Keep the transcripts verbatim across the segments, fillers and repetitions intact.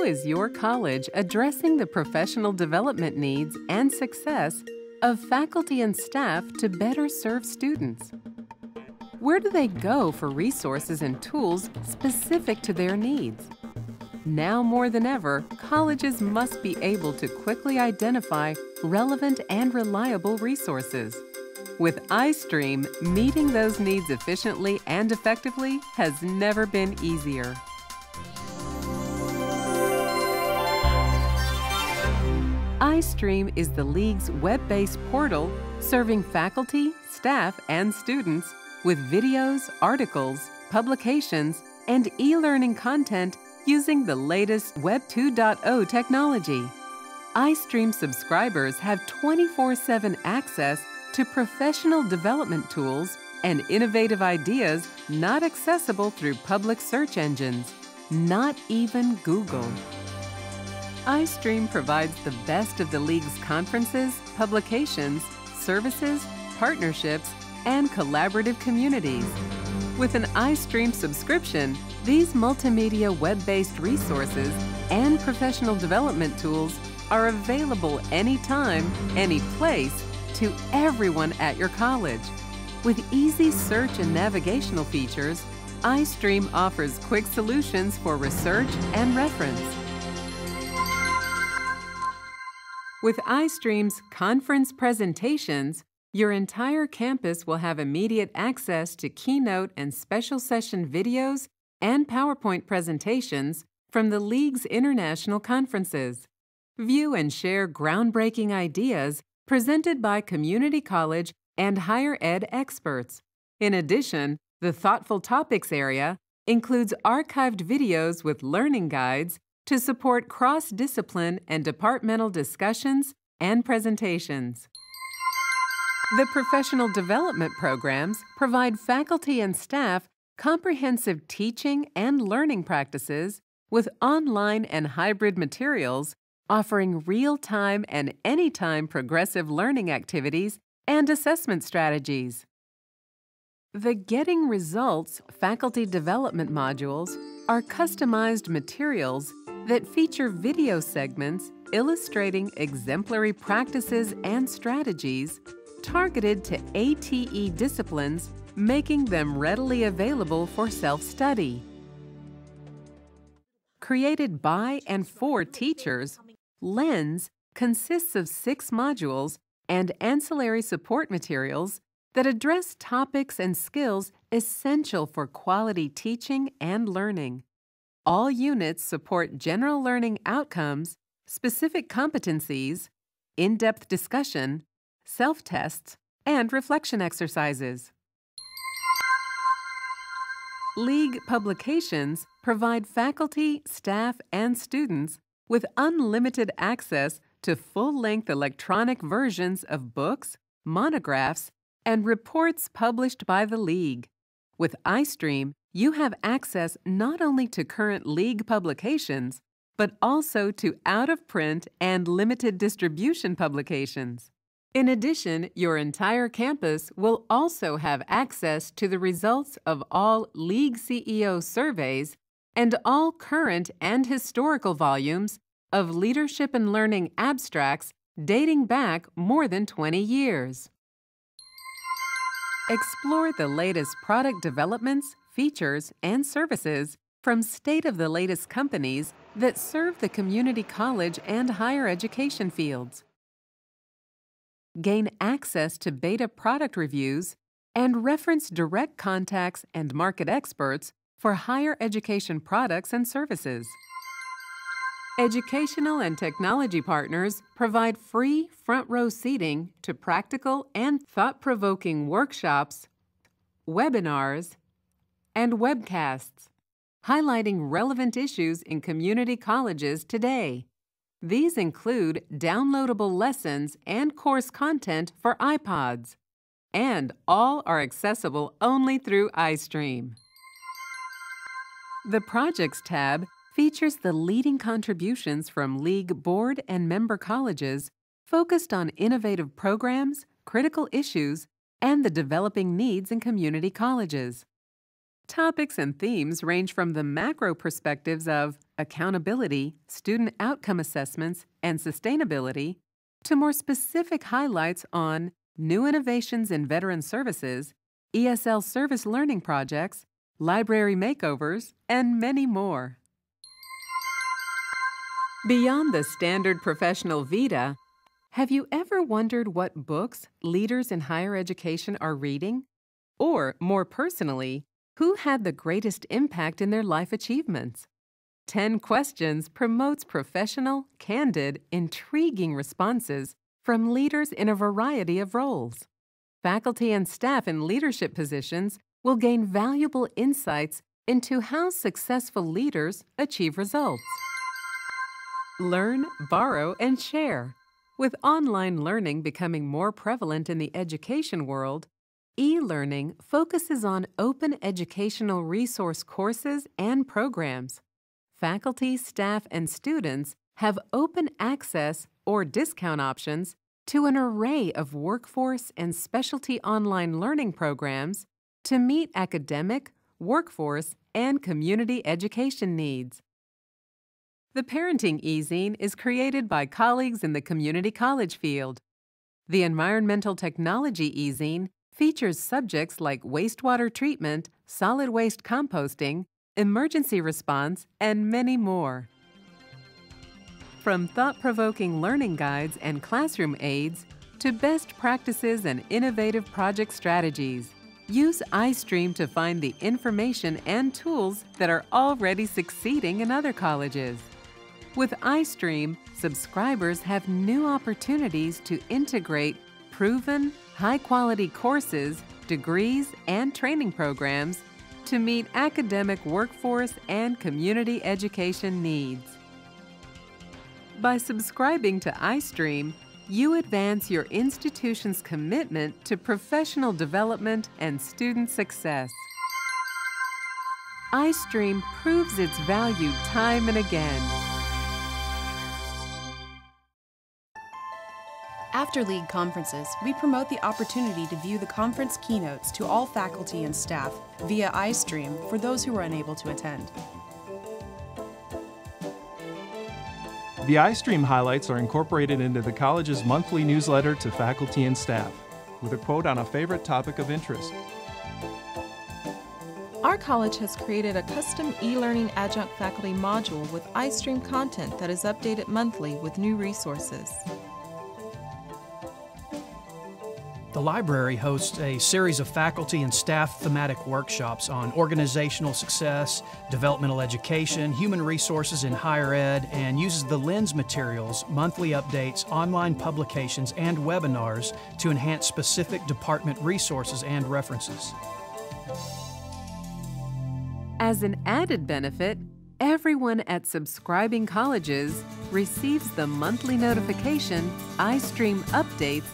How is your college addressing the professional development needs and success of faculty and staff to better serve students? Where do they go for resources and tools specific to their needs? Now more than ever, colleges must be able to quickly identify relevant and reliable resources. With iStream, meeting those needs efficiently and effectively has never been easier. iStream is the League's web-based portal serving faculty, staff, and students with videos, articles, publications, and e-learning content using the latest Web two point oh technology. iStream subscribers have twenty-four seven access to professional development tools and innovative ideas not accessible through public search engines, not even Google. iStream provides the best of the League's conferences, publications, services, partnerships, and collaborative communities. With an iStream subscription, these multimedia web-based resources and professional development tools are available anytime, any place, to everyone at your college. With easy search and navigational features, iStream offers quick solutions for research and reference. With iStream's conference presentations, your entire campus will have immediate access to keynote and special session videos and PowerPoint presentations from the League's international conferences. View and share groundbreaking ideas presented by community college and higher ed experts. In addition, the Thoughtful Topics area includes archived videos with learning guides to support cross-discipline and departmental discussions and presentations. The professional development programs provide faculty and staff comprehensive teaching and learning practices with online and hybrid materials, offering real-time and anytime progressive learning activities and assessment strategies. The Getting Results faculty development modules are customized materials that feature video segments illustrating exemplary practices and strategies targeted to A T E disciplines, making them readily available for self-study. Created by and for teachers, LENS consists of six modules and ancillary support materials that address topics and skills essential for quality teaching and learning. All units support general learning outcomes, specific competencies, in-depth discussion, self-tests, and reflection exercises. League publications provide faculty, staff, and students with unlimited access to full-length electronic versions of books, monographs, and reports published by the League. With iStream, you have access not only to current League publications, but also to out-of-print and limited distribution publications. In addition, your entire campus will also have access to the results of all League C E O surveys and all current and historical volumes of Leadership and Learning Abstracts dating back more than twenty years. Explore the latest product developments, features, and services from state-of-the-latest companies that serve the community college and higher education fields. Gain access to beta product reviews and reference direct contacts and market experts for higher education products and services. Educational and technology partners provide free front-row seating to practical and thought-provoking workshops, webinars, and webcasts, highlighting relevant issues in community colleges today. These include downloadable lessons and course content for iPods, and all are accessible only through iStream. The Projects tab features the leading contributions from League board and member colleges focused on innovative programs, critical issues, and the developing needs in community colleges. Topics and themes range from the macro perspectives of accountability, student outcome assessments, and sustainability, to more specific highlights on new innovations in veteran services, E S L service learning projects, library makeovers, and many more. Beyond the standard professional vita, have you ever wondered what books leaders in higher education are reading? Or, more personally, who had the greatest impact in their life achievements? ten Questions promotes professional, candid, intriguing responses from leaders in a variety of roles. Faculty and staff in leadership positions will gain valuable insights into how successful leaders achieve results. Learn, borrow, and share. With online learning becoming more prevalent in the education world, eLearning focuses on open educational resource courses and programs. Faculty, staff, and students have open access or discount options to an array of workforce and specialty online learning programs to meet academic, workforce, and community education needs. The Parenting e-zine is created by colleagues in the community college field. The Environmental Technology e-zine features subjects like wastewater treatment, solid waste composting, emergency response, and many more. From thought-provoking learning guides and classroom aids to best practices and innovative project strategies, use iStream to find the information and tools that are already succeeding in other colleges. With iStream, subscribers have new opportunities to integrate proven, high-quality courses, degrees, and training programs to meet academic workforce and community education needs. By subscribing to iStream, you advance your institution's commitment to professional development and student success. iStream proves its value time and again. After League conferences, we promote the opportunity to view the conference keynotes to all faculty and staff via iStream for those who are unable to attend. The iStream highlights are incorporated into the college's monthly newsletter to faculty and staff, with a quote on a favorite topic of interest. Our college has created a custom eLearning adjunct faculty module with iStream content that is updated monthly with new resources. The library hosts a series of faculty and staff thematic workshops on organizational success, developmental education, human resources in higher ed, and uses the LENS materials, monthly updates, online publications, and webinars to enhance specific department resources and references. As an added benefit, everyone at subscribing colleges receives the monthly notification iStream updates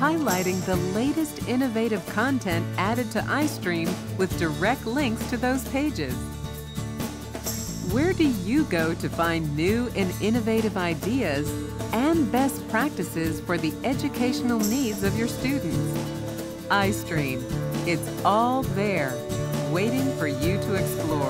highlighting the latest innovative content added to iStream with direct links to those pages. Where do you go to find new and innovative ideas and best practices for the educational needs of your students? iStream. It's all there, waiting for you to explore.